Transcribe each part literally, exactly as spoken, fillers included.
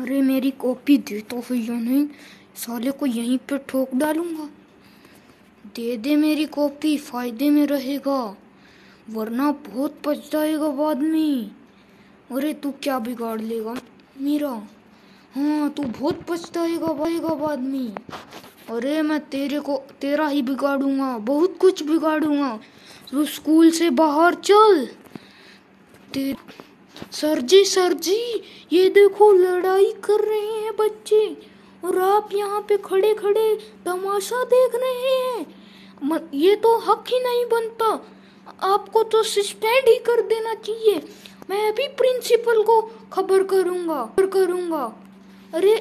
अरे मेरी कॉपी दे तो भैया, नहीं साले को यहीं पे ठोक डालूंगा। दे दे मेरी कॉपी, फायदे में रहेगा, वरना बहुत पछताएगा बाद में। अरे तू क्या बिगाड़ लेगा मेरा, हाँ तू बहुत पछताएगा भाएगा बाद में। अरे मैं तेरे को तेरा ही बिगाड़ूंगा, बहुत कुछ बिगाड़ूंगा। तू स्कूल से बाहर चल। ते... सर जी सर जी ये देखो लड़ाई कर रहे हैं बच्चे, और आप यहाँ पे खड़े खड़े तमाशा देख रहे हैं। ये तो हक ही नहीं बनता, आपको तो सस्पेंड ही कर देना चाहिए। मैं अभी प्रिंसिपल को खबर करूँगा करूँगा अरे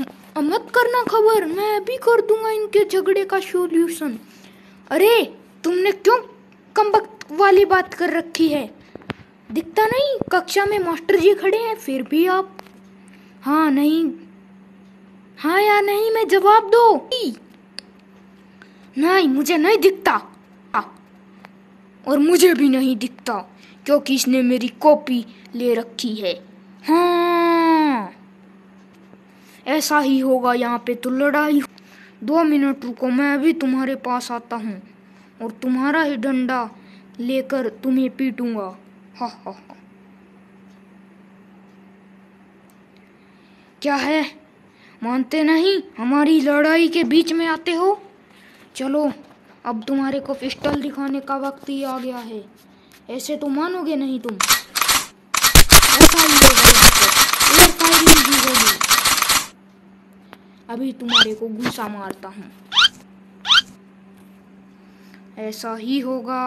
मत करना खबर, मैं अभी कर दूंगा इनके झगड़े का सॉल्यूशन। अरे तुमने क्यों कमबख्त वाली बात कर रखी है, दिखता नहीं कक्षा में मास्टर जी खड़े हैं फिर भी आप हाँ नहीं हाँ या नहीं मैं जवाब दो। नहीं मुझे नहीं दिखता आ, और मुझे भी नहीं दिखता क्योंकि इसने मेरी कॉपी ले रखी है। हाँ ऐसा ही होगा, यहाँ पे तो लड़ाई। दो मिनट रुको, मैं भी तुम्हारे पास आता हूँ और तुम्हारा ही डंडा लेकर तुम्हें पीटूंगा। हा हा हा क्या है, मानते नहीं हमारी लड़ाई के बीच में आते हो। चलो अब तुम्हारे को पिस्टल दिखाने का वक्त ही आ गया है, ऐसे तो मानोगे नहीं तुम। ऐसा ही होगा, अभी तुम्हारे को गुस्सा मारता हूँ। ऐसा ही होगा,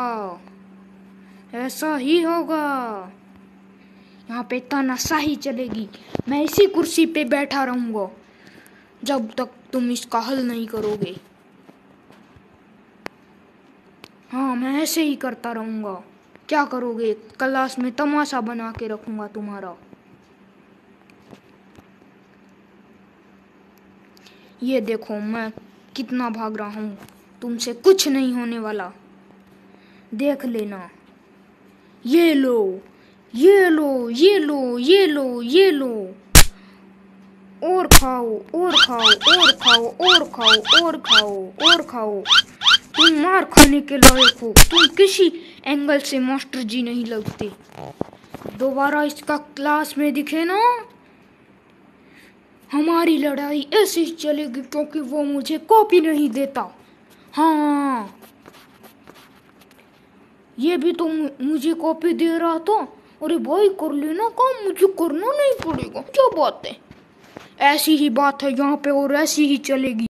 ऐसा ही होगा, यहाँ पे तानाशाही चलेगी। मैं इसी कुर्सी पे बैठा रहूँगा जब तक तुम इसका हल नहीं करोगे। हाँ मैं ऐसे ही करता रहूँगा, क्या करोगे, क्लास में तमाशा बना के रखूँगा तुम्हारा। ये देखो मैं कितना भाग रहा हूँ, तुमसे कुछ नहीं होने वाला, देख लेना। ये लो ये लो ये लो ये लो ये लो, और खाओ और खाओ और खाओ और खाओ और खाओ और खाओ। तुम मार खाने के लायक हो, तुम किसी एंगल से मास्टर जी नहीं लगते। दोबारा इसका क्लास में दिखे ना, हमारी लड़ाई ऐसे ही चलेगी क्योंकि वो मुझे कॉपी नहीं देता। हाँ ये भी तो मुझे कॉपी दे रहा था। अरे भाई कर लेना काम, मुझे करना नहीं पड़ेगा। क्या बात है, ऐसी ही बात है यहाँ पे और ऐसी ही चलेगी।